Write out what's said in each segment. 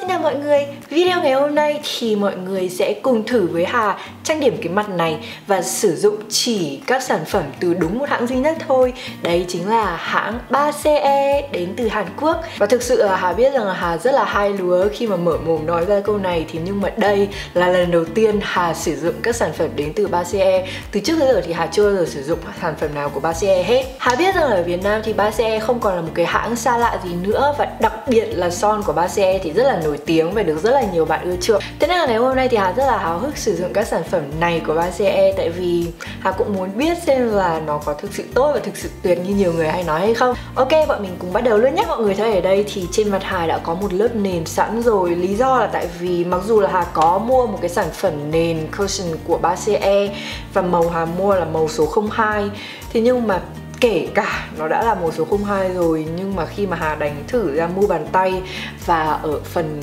Xin chào mọi người, video ngày hôm nay thì mọi người sẽ cùng thử với Hà trang điểm cái mặt này và sử dụng chỉ các sản phẩm từ đúng một hãng duy nhất thôi. Đấy chính là hãng 3CE đến từ Hàn Quốc. Và thực sự là Hà biết rằng là Hà rất là hai lúa khi mà mở mồm nói ra câu này, thì nhưng mà đây là lần đầu tiên Hà sử dụng các sản phẩm đến từ 3CE. Từ trước tới giờ thì Hà chưa bao giờ sử dụng sản phẩm nào của 3CE hết. Hà biết rằng ở Việt Nam thì 3CE không còn là một cái hãng xa lạ gì nữa, và đặc biệt là son của 3CE thì rất là nổi tiếng và được rất là nhiều bạn ưa chuộng. Thế nên là ngày hôm nay thì Hà rất là háo hức sử dụng các sản phẩm này của 3CE, tại vì Hà cũng muốn biết xem là nó có thực sự tốt và thực sự tuyệt như nhiều người hay nói hay không. Ok, bọn mình cùng bắt đầu luôn nhé. Mọi người thấy ở đây thì trên mặt Hà đã có một lớp nền sẵn rồi. Lý do là tại vì mặc dù là Hà có mua một cái sản phẩm nền cushion của 3CE và màu Hà mua là màu số 02, thế nhưng mà kể cả nó đã là màu số 02 rồi, nhưng mà khi mà Hà đánh thử ra mu bàn tay và ở phần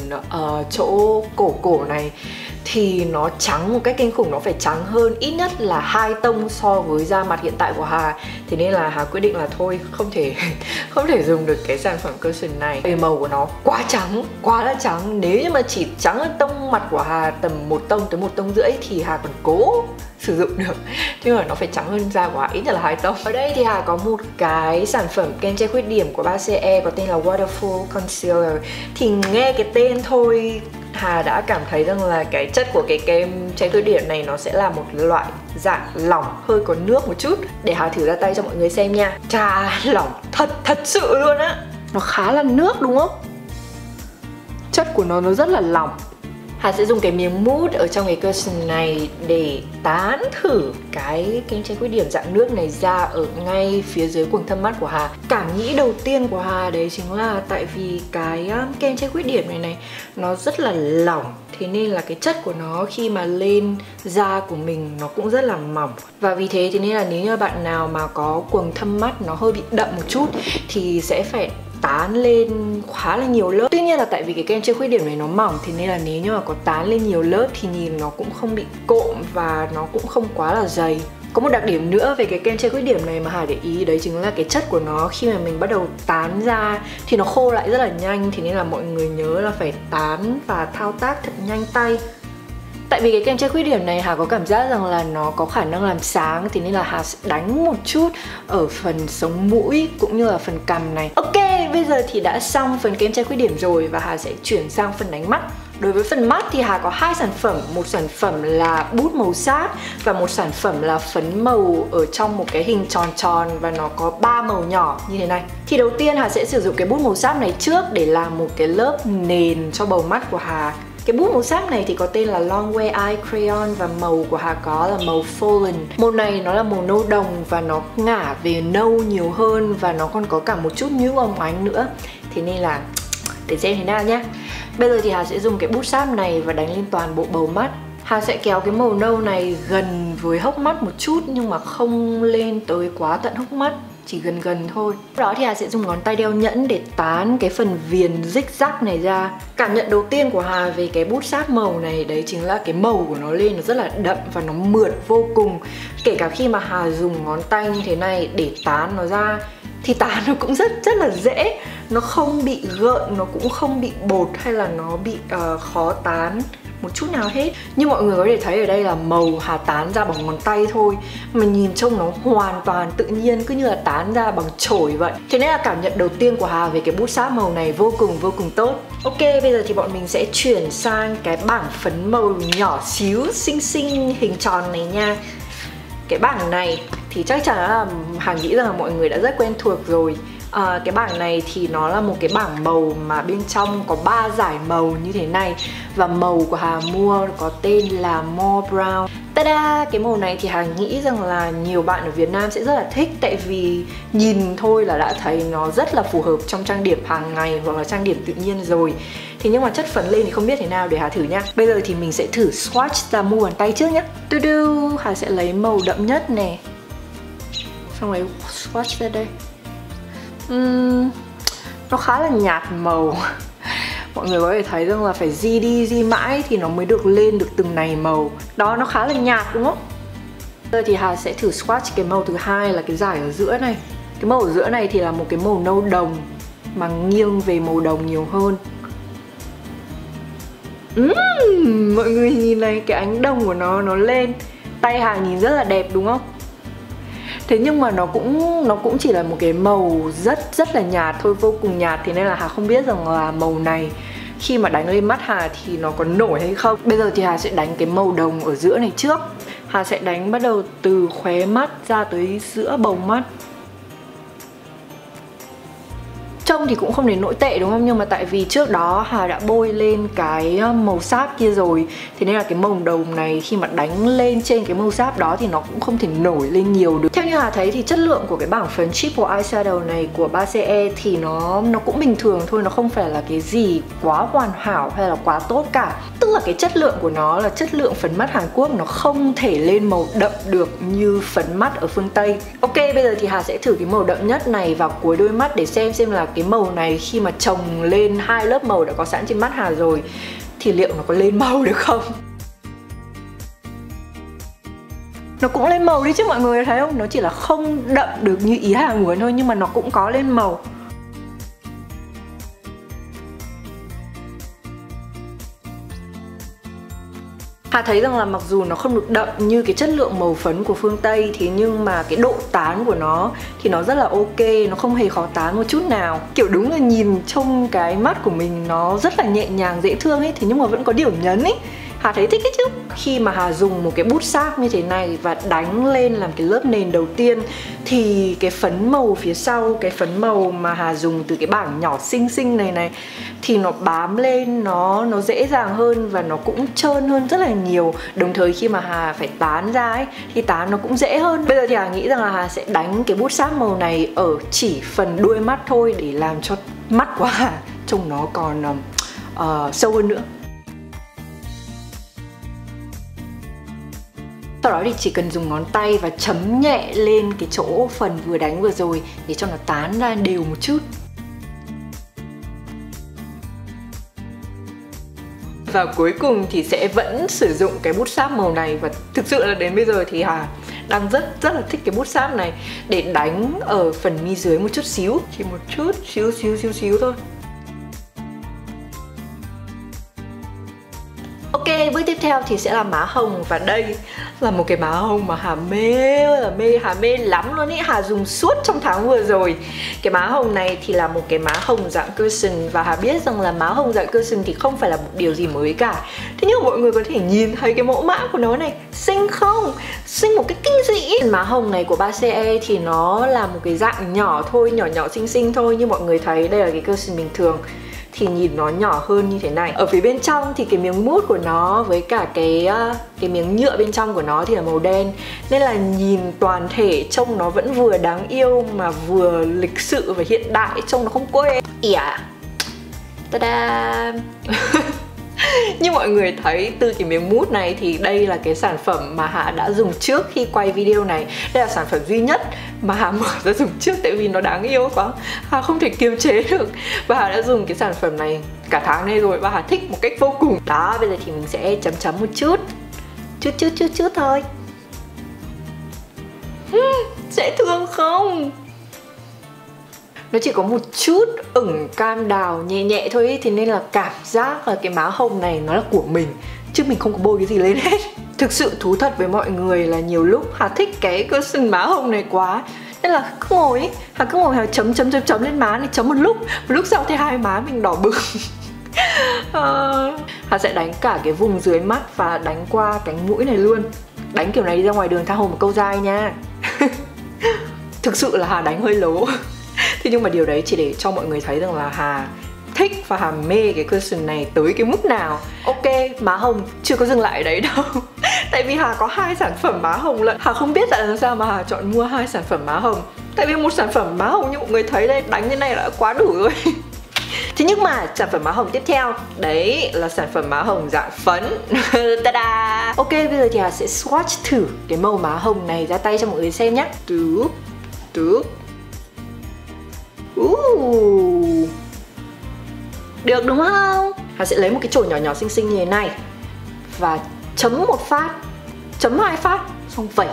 chỗ cổ này thì nó trắng một cách kinh khủng, nó phải trắng hơn ít nhất là 2 tông so với da mặt hiện tại của Hà. Thế nên là Hà quyết định là thôi không thể dùng được cái sản phẩm cushion này. Về màu của nó quá là trắng. Nếu như mà chỉ trắng hơn tông mặt của Hà tầm 1 tông tới 1,5 tông thì Hà còn cố sử dụng được, chứ mà nó phải trắng hơn da của Hà ít nhất là 2 tông. Ở đây thì Hà có một cái sản phẩm kem che khuyết điểm của 3CE có tên là Waterfull Concealer. Thì nghe cái tên thôi Hà đã cảm thấy rằng là cái chất của cái kem che khuyết điểm này nó sẽ là một loại dạng lỏng hơi có nước một chút. Để Hà thử ra tay cho mọi người xem nha. Trà lỏng thật sự luôn á. Nó khá là nước đúng không? Chất của nó rất là lỏng. Hà sẽ dùng cái miếng Mood ở trong cái cushion này để tán thử cái kem che khuyết điểm dạng nước này ra ở ngay phía dưới quầng thâm mắt của Hà. Cảm nghĩ đầu tiên của Hà đấy chính là tại vì cái kem che khuyết điểm này nó rất là lỏng, thế nên là cái chất của nó khi mà lên da của mình nó cũng rất là mỏng. Và vì thế thế nên là nếu như bạn nào mà có quầng thâm mắt nó hơi bị đậm một chút thì sẽ phải tán lên khá là nhiều lớp. Tuy nhiên là tại vì cái kem che khuyết điểm này nó mỏng, thế nên là nếu như mà có tán lên nhiều lớp thì nhìn nó cũng không bị cộm và nó cũng không quá là dày. Có một đặc điểm nữa về cái kem che khuyết điểm này mà Hà để ý đấy chính là cái chất của nó khi mà mình bắt đầu tán ra thì nó khô lại rất là nhanh, thế nên là mọi người nhớ là phải tán và thao tác thật nhanh tay. Tại vì cái kem che khuyết điểm này Hà có cảm giác rằng là nó có khả năng làm sáng, thế nên là Hà sẽ đánh một chút ở phần sống mũi cũng như là phần cằm này. Ok, bây giờ thì đã xong phần kem che khuyết điểm rồi và Hà sẽ chuyển sang phần đánh mắt. Đối với phần mắt thì Hà có 2 sản phẩm, một sản phẩm là bút màu sáp và một sản phẩm là phấn màu ở trong một cái hình tròn tròn và nó có 3 màu nhỏ như thế này. Thì đầu tiên Hà sẽ sử dụng cái bút màu sáp này trước để làm một cái lớp nền cho bầu mắt của Hà. Cái bút màu sáp này thì có tên là Longwear Eye Crayon và màu của Hà có là màu Fallen. Màu này nó là màu nâu đồng và nó ngả về nâu nhiều hơn và nó còn có cả một chút nhũ óng ánh nữa. Thế nên là để xem thế nào nhé. Bây giờ thì Hà sẽ dùng cái bút sáp này và đánh lên toàn bộ bầu mắt. Hà sẽ kéo cái màu nâu này gần với hốc mắt một chút nhưng mà không lên tới quá tận hốc mắt, chỉ gần thôi. Sau đó thì Hà sẽ dùng ngón tay đeo nhẫn để tán cái phần viền zigzag này ra. Cảm nhận đầu tiên của Hà về cái bút sáp màu này đấy chính là cái màu của nó lên nó rất là đậm và nó mượt vô cùng. Kể cả khi mà Hà dùng ngón tay như thế này để tán nó ra thì tán nó cũng rất là dễ. Nó không bị gợn, nó cũng không bị bột hay là nó bị khó tán một chút nào hết. Như mọi người có thể thấy ở đây là màu Hà tán ra bằng ngón tay thôi mà nhìn trông nó hoàn toàn tự nhiên, cứ như là tán ra bằng chổi vậy. Thế nên là cảm nhận đầu tiên của Hà về cái bút sáp màu này vô cùng tốt. Ok, bây giờ thì bọn mình sẽ chuyển sang cái bảng phấn màu nhỏ xíu xinh hình tròn này nha. Cái bảng này thì chắc chắn là Hà nghĩ rằng là mọi người đã rất quen thuộc rồi. Cái bảng này thì nó là một cái bảng màu mà bên trong có 3 dải màu như thế này. Và màu của Hà mua có tên là More Brown. Ta-da! Cái màu này thì Hà nghĩ rằng là nhiều bạn ở Việt Nam sẽ rất là thích, tại vì nhìn thôi là đã thấy nó rất là phù hợp trong trang điểm hàng ngày hoặc là trang điểm tự nhiên rồi. Thế nhưng mà chất phấn lên thì không biết thế nào, để Hà thử nha. Bây giờ thì mình sẽ thử swatch ra mu bàn tay trước nhé. Hà sẽ lấy màu đậm nhất nè, xong rồi swatch ra đây. Nó khá là nhạt màu. Mọi người có thể thấy rằng là phải di mãi thì nó mới được lên được từng này màu. Đó, nó khá là nhạt đúng không? Giờ thì Hà sẽ thử swatch cái màu thứ hai là cái dải ở giữa này. Cái màu ở giữa này thì là một cái màu nâu đồng mà nghiêng về màu đồng nhiều hơn. Mọi người nhìn này, cái ánh đồng của nó lên. Tay hàng nhìn rất là đẹp đúng không? Thế nhưng mà nó cũng chỉ là một cái màu rất là nhạt thôi, vô cùng nhạt. Thế nên là Hà không biết rằng là màu này khi mà đánh lên mắt Hà thì nó có nổi hay không. Bây giờ thì Hà sẽ đánh cái màu đồng ở giữa này trước. Hà sẽ đánh bắt đầu từ khóe mắt ra tới giữa bầu mắt. Trông thì cũng không đến nỗi tệ đúng không? Nhưng mà tại vì trước đó Hà đã bôi lên cái màu sáp kia rồi, thế nên là cái màu đồng này khi mà đánh lên trên cái màu sáp đó thì nó cũng không thể nổi lên nhiều được. Theo như Hà thấy thì chất lượng của cái bảng phấn Triple Eyeshadow này của 3CE thì nó cũng bình thường thôi. Nó không phải là cái gì quá hoàn hảo hay là quá tốt cả. Tức là cái chất lượng của nó là chất lượng phấn mắt Hàn Quốc, nó không thể lên màu đậm được như phấn mắt ở phương Tây. Ok, bây giờ thì Hà sẽ thử cái màu đậm nhất này vào cuối đôi mắt để xem là cái màu này khi mà chồng lên hai lớp màu đã có sẵn trên mắt Hà rồi thì liệu nó có lên màu được không? Nó cũng lên màu đi chứ mọi người thấy không? Nó chỉ là không đậm được như ý Hà muốn thôi, nhưng mà nó cũng có lên màu. Hà thấy rằng là mặc dù nó không được đậm như cái chất lượng màu phấn của phương Tây, thế nhưng mà cái độ tán của nó thì nó rất là ok, nó không hề khó tán một chút nào. Kiểu đúng là nhìn trong cái mắt của mình nó rất là nhẹ nhàng, dễ thương ấy, thế nhưng mà vẫn có điểm nhấn ấy. Hà thấy thích ấy chứ. Khi mà Hà dùng một cái bút sáp như thế này và đánh lên làm cái lớp nền đầu tiên thì cái phấn màu phía sau, cái phấn màu mà Hà dùng từ cái bảng nhỏ xinh xinh này thì nó bám lên, nó dễ dàng hơn và nó cũng trơn hơn rất là nhiều. Đồng thời khi mà Hà phải tán ra ấy thì tán nó cũng dễ hơn. Bây giờ thì Hà nghĩ rằng là Hà sẽ đánh cái bút sáp màu này ở chỉ phần đuôi mắt thôi để làm cho mắt của Hà trông nó còn sâu hơn nữa. Sau đó thì chỉ cần dùng ngón tay và chấm nhẹ lên cái chỗ phần vừa đánh vừa rồi để cho nó tán ra đều một chút. Và cuối cùng thì sẽ vẫn sử dụng cái bút sáp màu này, và thực sự là đến bây giờ thì Hà đang rất là thích cái bút sáp này để đánh ở phần mi dưới một chút xíu, chỉ một chút xíu thôi. Ok, bước tiếp theo thì sẽ là má hồng, và đây là một cái má hồng mà Hà mê lắm luôn ý. Hà dùng suốt trong tháng vừa rồi. Cái má hồng này thì là một cái má hồng dạng cushion, và Hà biết rằng là má hồng dạng cushion thì không phải là một điều gì mới cả. Thế nhưng mọi người có thể nhìn thấy cái mẫu mã của nó này, xinh không? Xinh một cái kinh dị. Má hồng này của 3CE thì nó là một cái dạng nhỏ thôi, nhỏ xinh thôi. Như mọi người thấy đây là cái cushion bình thường thì nhìn nó nhỏ hơn như thế này. Ở phía bên trong thì cái miếng mút của nó với cả cái miếng nhựa bên trong của nó thì là màu đen, nên là nhìn toàn thể trông nó vẫn vừa đáng yêu mà vừa lịch sự và hiện đại, trông nó không quê. Yeah. Ta-da. Như mọi người thấy từ cái miếng mút này thì đây là cái sản phẩm mà Hà đã dùng trước khi quay video này. Đây là sản phẩm duy nhất mà Hà mở ra dùng trước, tại vì nó đáng yêu quá, Hà không thể kiềm chế được. Và Hà đã dùng cái sản phẩm này cả tháng nay rồi và Hà thích một cách vô cùng. Đó, bây giờ thì mình sẽ chấm chấm một chút. Chút thôi. Dễ thương không? Nó chỉ có một chút ửng cam đào nhẹ nhẹ thôi ý, thế nên là cảm giác là cái má hồng này nó là của mình, chứ mình không có bôi cái gì lên hết. Thực sự thú thật với mọi người là nhiều lúc Hà thích cái cushion má hồng này quá, nên là Hà cứ ngồi Hà chấm lên má này, chấm một lúc sau thì hai má mình đỏ bừng. Hà sẽ đánh cả cái vùng dưới mắt và đánh qua cánh mũi này luôn. Đánh kiểu này đi ra ngoài đường tha hồ một câu dai nha. Thực sự là Hà đánh hơi lố. Thế nhưng mà điều đấy chỉ để cho mọi người thấy rằng là Hà thích và Hà mê cái cushion này tới cái mức nào. Ok, má hồng chưa có dừng lại ở đấy đâu. Tại vì Hà có hai sản phẩm má hồng lận. Hà không biết tại sao mà Hà chọn mua hai sản phẩm má hồng. Tại vì một sản phẩm má hồng như mọi người thấy đây, đánh như này đã quá đủ rồi. Thế nhưng mà sản phẩm má hồng tiếp theo, đấy là sản phẩm má hồng dạng phấn. Ta-da! Ok, bây giờ thì Hà sẽ swatch thử cái màu má hồng này ra tay cho mọi người xem nhé. Được đúng không? Hà sẽ lấy một cái chổi nhỏ xinh như thế này và chấm một phát, chấm hai phát, xong vẩy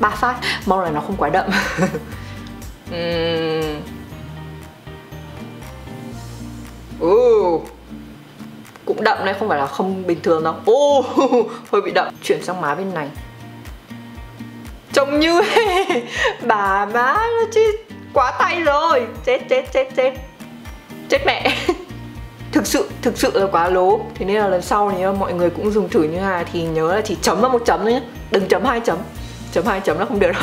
ba phát. Mong là nó không quá đậm. cũng đậm đấy, không phải là không bình thường đâu. Ô, hơi bị đậm. Chuyển sang má bên này, trông như bà má nó chứ quá tay rồi. Chết mẹ. Thực sự là quá lố. Thế nên là lần sau nếu mọi người cũng dùng thử như Hà thì nhớ là chỉ chấm vào một chấm thôi nhé, đừng chấm hai chấm. Chấm hai chấm nó không được đâu.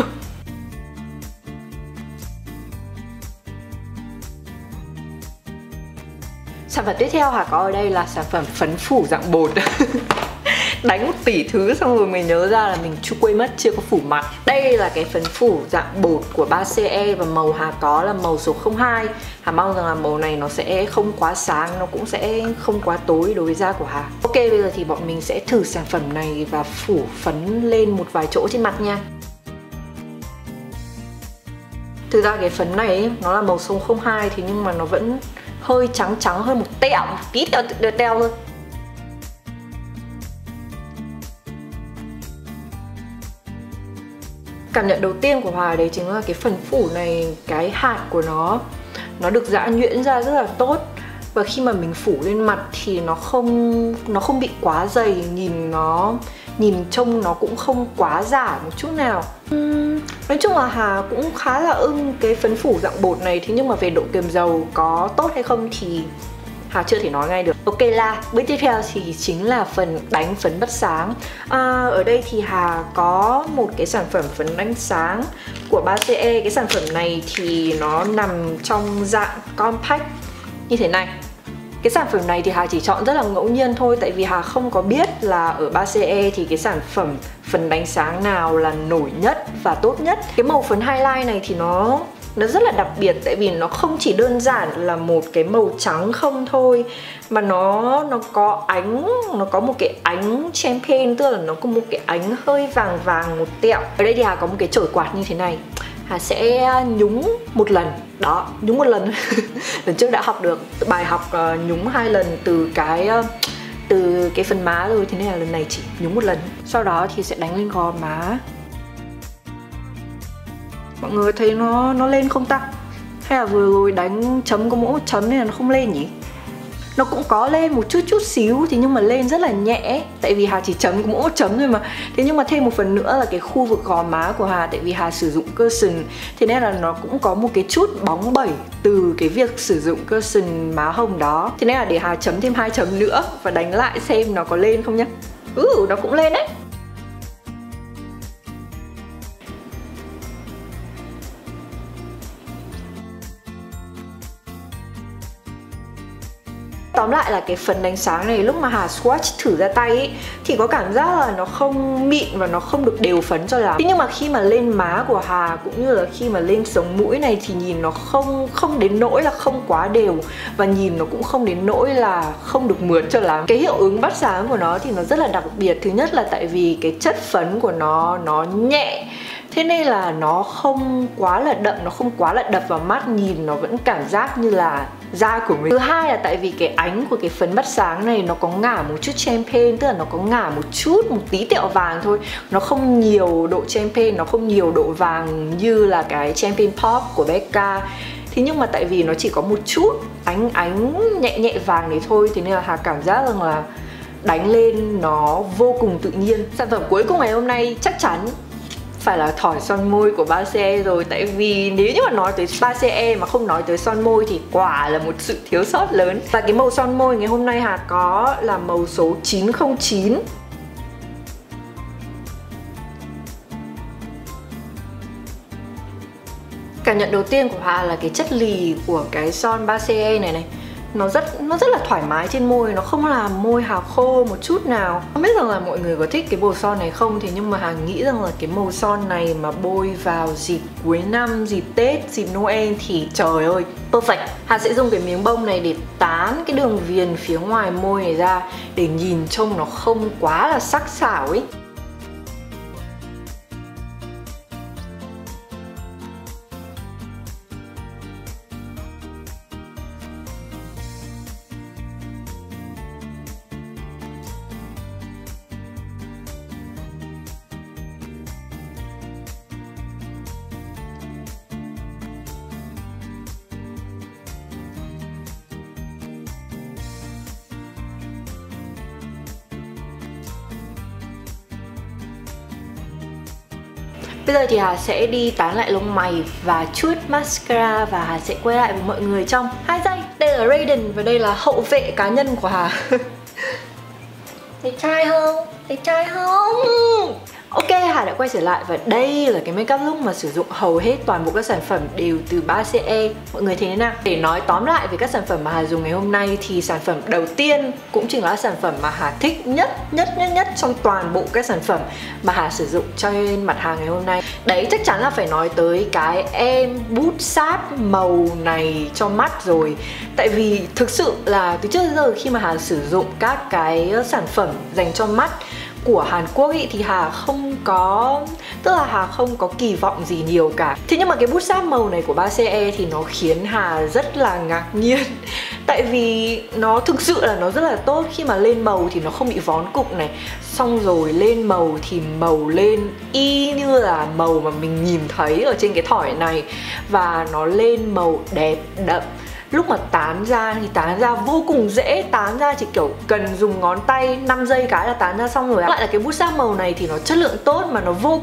Sản phẩm tiếp theo Hà có ở đây là sản phẩm phấn phủ dạng bột. Đánh một tỷ thứ xong rồi mình nhớ ra là mình quên mất chưa có phủ mặt. Đây là cái phấn phủ dạng bột của 3CE và màu Hà có là màu số 02. Hà mong rằng là màu này nó sẽ không quá sáng, nó cũng sẽ không quá tối đối với da của Hà. Ok, bây giờ thì bọn mình sẽ thử sản phẩm này và phủ phấn lên một vài chỗ trên mặt nha. Thực ra cái phấn này ấy, nó là màu số 02 thì nhưng mà nó vẫn hơi trắng trắng, hơi một tẹo, một tí tẹo thôi. Cảm nhận đầu tiên của Hòa đấy chính là cái phần phủ này, cái hạt của nó được giã nhuyễn ra rất là tốt. Và khi mà mình phủ lên mặt thì nó không bị quá dày, nhìn trông nó cũng không quá giả một chút nào. Nói chung là Hà cũng khá là ưng cái phấn phủ dạng bột này, thế nhưng mà về độ kiềm dầu có tốt hay không thì Hà chưa thể nói ngay được. Ok là bước tiếp theo thì chính là phần đánh phấn bất sáng. Ở đây thì Hà có một cái sản phẩm phấn đánh sáng của 3CE. Cái sản phẩm này thì nó nằm trong dạng compact như thế này. Cái sản phẩm này thì Hà chỉ chọn rất là ngẫu nhiên thôi, tại vì Hà không có biết là ở 3CE thì cái sản phẩm phấn đánh sáng nào là nổi nhất và tốt nhất. Cái màu phấn highlight này thì nó rất là đặc biệt, tại vì nó không chỉ đơn giản là một cái màu trắng không thôi, mà nó có ánh, nó có một cái ánh champagne, tức là nó có một cái ánh hơi vàng vàng một tẹo. Ở đây thì Hà có một cái chổi quạt như thế này, Hà sẽ nhúng một lần. Đó, nhúng một lần. Lần trước đã học được bài học nhúng hai lần từ cái phần má rồi, thế nên là lần này chỉ nhúng một lần. Sau đó thì sẽ đánh lên gò má. Mọi người thấy nó lên không ta? Hay là vừa rồi đánh chấm có mỗi một chấm nên là nó không lên nhỉ? Nó cũng có lên một chút xíu thì nhưng mà lên rất là nhẹ, tại vì Hà chỉ chấm có mỗi một chấm thôi mà. Thế nhưng mà thêm một phần nữa là cái khu vực gò má của Hà, tại vì Hà sử dụng cushion, thế nên là nó cũng có một cái chút bóng bẩy từ cái việc sử dụng cushion má hồng đó. Thế nên là để Hà chấm thêm hai chấm nữa và đánh lại xem nó có lên không nhá. Nó cũng lên đấy. Tóm lại là cái phấn đánh sáng này lúc mà Hà swatch thử ra tay ấy, thì có cảm giác là nó không mịn và nó không được đều phấn cho lắm. Thế nhưng mà khi mà lên má của Hà cũng như là khi mà lên sống mũi này thì nhìn nó không đến nỗi là không quá đều, và nhìn nó cũng không đến nỗi là không được mượt cho lắm. Cái hiệu ứng bắt sáng của nó thì nó rất là đặc biệt. Thứ nhất là tại vì cái chất phấn của nó nhẹ, thế nên là nó không quá là đậm, nó không quá là đập vào mắt, nhìn nó vẫn cảm giác như là da của mình. Thứ hai là tại vì cái ánh của cái phấn bắt sáng này nó có ngả một chút champagne, tức là nó có ngả một tí tẹo vàng thôi. Nó không nhiều độ champagne, nó không nhiều độ vàng như là cái champagne pop của Becca. Thế nhưng mà tại vì nó chỉ có một chút ánh nhẹ nhẹ vàng đấy thôi, thế nên là Hà cảm giác rằng là đánh lên nó vô cùng tự nhiên. Sản phẩm cuối cùng ngày hôm nay chắc chắn phải là thỏi son môi của 3CE rồi, tại vì nếu như mà nói tới 3CE mà không nói tới son môi thì quả là một sự thiếu sót lớn. Và cái màu son môi ngày hôm nay Hà có là màu số 909. Cảm nhận đầu tiên của Hà là cái chất lì của cái son 3CE này nó rất là thoải mái trên môi, nó không làm môi Hà khô một chút nào. Không biết rằng là mọi người có thích cái bột son này không, thì nhưng mà Hà nghĩ rằng là cái màu son này mà bôi vào dịp cuối năm, dịp Tết, dịp Noel thì trời ơi, perfect. Hà sẽ dùng cái miếng bông này để tán cái đường viền phía ngoài môi này ra để nhìn trông nó không quá là sắc sảo ấy. Bây giờ thì Hà sẽ đi tán lại lông mày và chút mascara và Hà sẽ quay lại với mọi người trong 2 giây. Đây là Raiden và đây là hậu vệ cá nhân của Hà. Đẹp trai không? Đẹp trai không? Ok, Hà đã quay trở lại và đây là cái makeup look mà sử dụng hầu hết toàn bộ các sản phẩm đều từ 3CE. Mọi người thấy thế nào? Để nói tóm lại về các sản phẩm mà Hà dùng ngày hôm nay thì sản phẩm đầu tiên cũng chính là sản phẩm mà Hà thích nhất trong toàn bộ các sản phẩm mà Hà sử dụng trên mặt Hà ngày hôm nay. Đấy, chắc chắn là phải nói tới cái em bút sáp màu này cho mắt rồi. Tại vì thực sự là từ trước đến giờ khi mà Hà sử dụng các cái sản phẩm dành cho mắt của Hàn Quốc ý, thì Hà không có, tức là Hà không có kỳ vọng gì nhiều cả. Thế nhưng mà cái bút sáp màu này của 3CE thì nó khiến Hà rất là ngạc nhiên. Tại vì nó thực sự là nó rất là tốt, khi mà lên màu thì nó không bị vón cục này, xong rồi lên màu thì màu lên y như là màu mà mình nhìn thấy ở trên cái thỏi này. Và nó lên màu đẹp đậm. Lúc mà tán ra thì tán ra vô cùng dễ, tán ra chỉ kiểu cần dùng ngón tay 5 giây cái là tán ra xong rồi. Lại là cái bút sáp màu này thì nó chất lượng tốt mà nó vô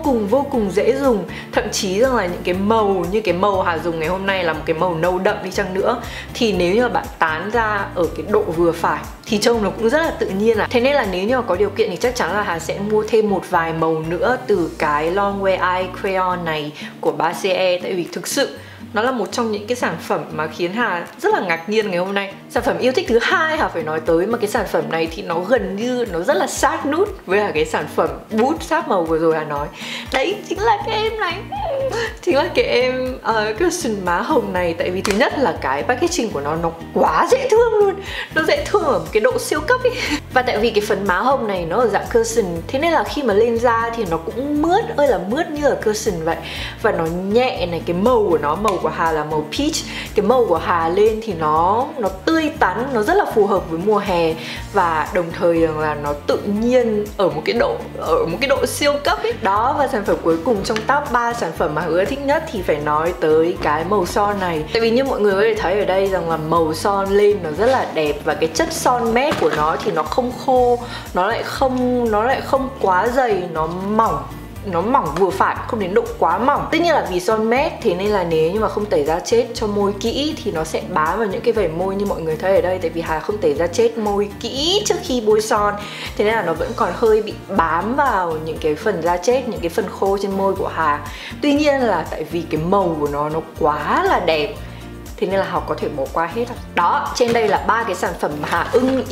cùng dễ dùng. Thậm chí rằng là những cái màu như cái màu Hà dùng ngày hôm nay là một cái màu nâu đậm đi chăng nữa, thì nếu như bạn tán ra ở cái độ vừa phải thì trông nó cũng rất là tự nhiên. Thế nên là nếu như có điều kiện thì chắc chắn là Hà sẽ mua thêm một vài màu nữa từ cái Longwear Eye Crayon này của 3CE. Tại vì thực sự nó là một trong những cái sản phẩm mà khiến Hà rất là ngạc nhiên ngày hôm nay. Sản phẩm yêu thích thứ hai Hà phải nói tới, mà cái sản phẩm này thì nó gần như nó rất là sát nút với cả cái sản phẩm bút sáp màu vừa rồi Hà nói. Đấy chính là cái em này, chính là cái em cushion má hồng này. Tại vì thứ nhất là cái packaging của nó quá dễ thương luôn. Nó dễ thương ở một cái độ siêu cấp ấy. Và tại vì cái phấn má hồng này nó ở dạng cushion, thế nên là khi mà lên da thì nó cũng mướt ơi là mướt như là cushion vậy. Và nó nhẹ này, cái màu của nó, màu của Hà là màu peach. Cái màu của Hà lên thì nó tươi tắn, nó rất là phù hợp với mùa hè, và đồng thời là nó tự nhiên ở một cái độ siêu cấp ấy. Đó, và sản phẩm cuối cùng trong top 3 sản phẩm mà Hứa thích nhất thì phải nói tới cái màu son này. Tại vì như mọi người có thể thấy ở đây rằng là màu son lên nó rất là đẹp, và cái chất son matte của nó thì nó không khô, nó lại không quá dày, nó mỏng vừa phải, không đến độ quá mỏng. Tất nhiên là vì son matte, thế nên là nếu như mà không tẩy da chết cho môi kỹ thì nó sẽ bám vào những cái vảy môi như mọi người thấy ở đây. Tại vì Hà không tẩy da chết môi kỹ trước khi bôi son, thế nên là nó vẫn còn hơi bị bám vào những cái phần da chết, những cái phần khô trên môi của Hà. Tuy nhiên là tại vì cái màu của nó quá là đẹp, thế nên là Hà có thể bỏ qua hết. Đó, trên đây là 3 cái sản phẩm mà Hà ưng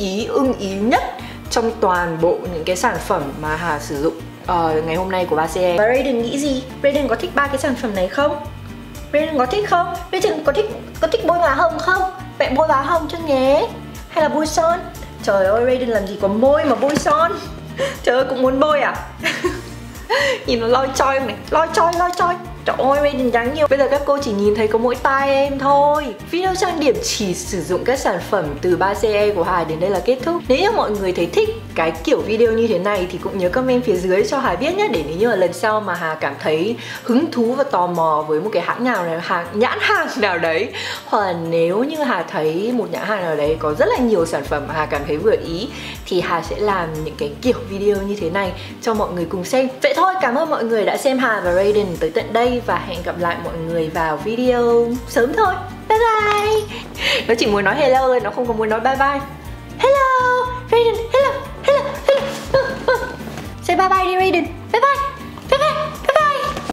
ý nhất trong toàn bộ những cái sản phẩm mà Hà sử dụng ngày hôm nay của 3CE. Và Raiden nghĩ gì? Raiden có thích 3 cái sản phẩm này không? Raiden có thích không? Raiden có thích bôi má hồng không? Mẹ bôi má hồng cho nhé. Hay là bôi son? Trời ơi, Raiden làm gì có môi mà bôi son. Trời ơi, cũng muốn bôi à? Nhìn nó loi choi này, loi choi. Trời ơi, Raiden đáng yêu. Bây giờ các cô chỉ nhìn thấy có mỗi tai em thôi. Video trang điểm chỉ sử dụng các sản phẩm từ 3CE của Hà đến đây là kết thúc. Nếu như mọi người thấy thích cái kiểu video như thế này thì cũng nhớ comment phía dưới cho Hà biết nhé. Để nếu như là lần sau mà Hà cảm thấy hứng thú và tò mò với một cái nhãn hàng nào đấy, hoặc là nếu như Hà thấy một nhãn hàng nào đấy có rất là nhiều sản phẩm mà Hà cảm thấy vừa ý, thì Hà sẽ làm những cái kiểu video như thế này cho mọi người cùng xem. Vậy thôi, cảm ơn mọi người đã xem Hà và Raiden tới tận đây, và hẹn gặp lại mọi người vào video sớm thôi. Bye bye. Nó chỉ muốn nói hello thôi, nó không có muốn nói bye bye. Hello Raiden, hello. Say bye bye đi Raiden.